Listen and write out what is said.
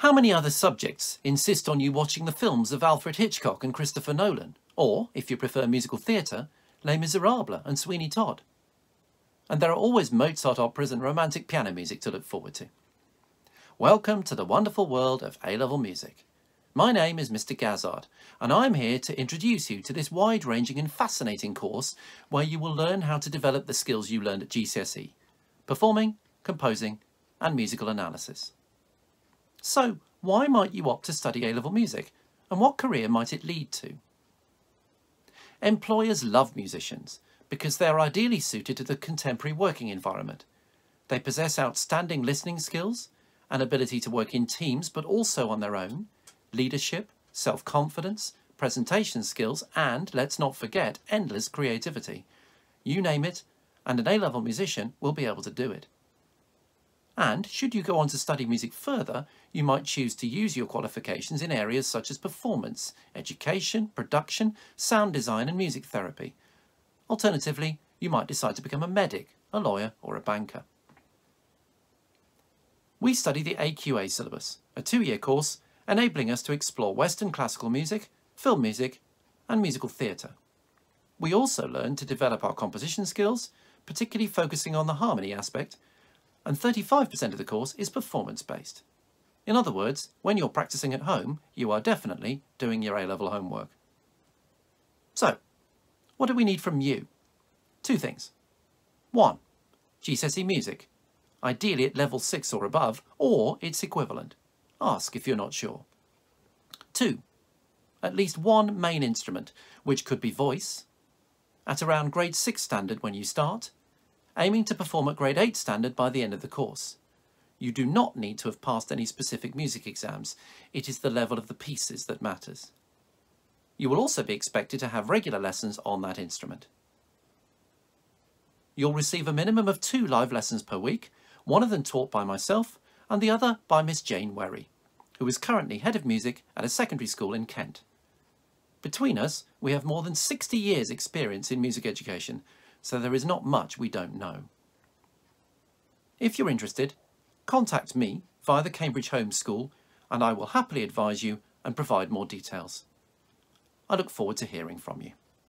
How many other subjects insist on you watching the films of Alfred Hitchcock and Christopher Nolan, or, if you prefer musical theatre, Les Miserables and Sweeney Todd? And there are always Mozart operas and romantic piano music to look forward to. Welcome to the wonderful world of A-Level Music. My name is Mr. Gazzard, and I'm here to introduce you to this wide-ranging and fascinating course where you will learn how to develop the skills you learned at GCSE, performing, composing, and musical analysis. So, why might you opt to study A-Level Music, and what career might it lead to? Employers love musicians because they're ideally suited to the contemporary working environment. They possess outstanding listening skills, an ability to work in teams but also on their own, leadership, self-confidence, presentation skills and, let's not forget, endless creativity. You name it, and an A-level musician will be able to do it. And should you go on to study music further, you might choose to use your qualifications in areas such as performance, education, production, sound design and music therapy. Alternatively, you might decide to become a medic, a lawyer or a banker. We study the AQA syllabus, a two-year course enabling us to explore Western classical music, film music and musical theatre. We also learn to develop our composition skills, particularly focusing on the harmony aspect, and 35% of the course is performance-based. In other words, when you're practicing at home, you are definitely doing your A-level homework. So, what do we need from you? Two things. One, GCSE music, ideally at level 6 or above, or its equivalent. Ask if you're not sure. Two, at least one main instrument, which could be voice, at around grade 6 standard when you start, aiming to perform at grade 8 standard by the end of the course. You do not need to have passed any specific music exams. It is the level of the pieces that matters. You will also be expected to have regular lessons on that instrument. You'll receive a minimum of 2 live lessons per week, one of them taught by myself and the other by Miss Jane Werry, who is currently head of music at a secondary school in Kent. Between us, we have more than 60 years' experience in music education, so there is not much we don't know. If you're interested, contact me via the Cambridge Home School and I will happily advise you and provide more details. I look forward to hearing from you.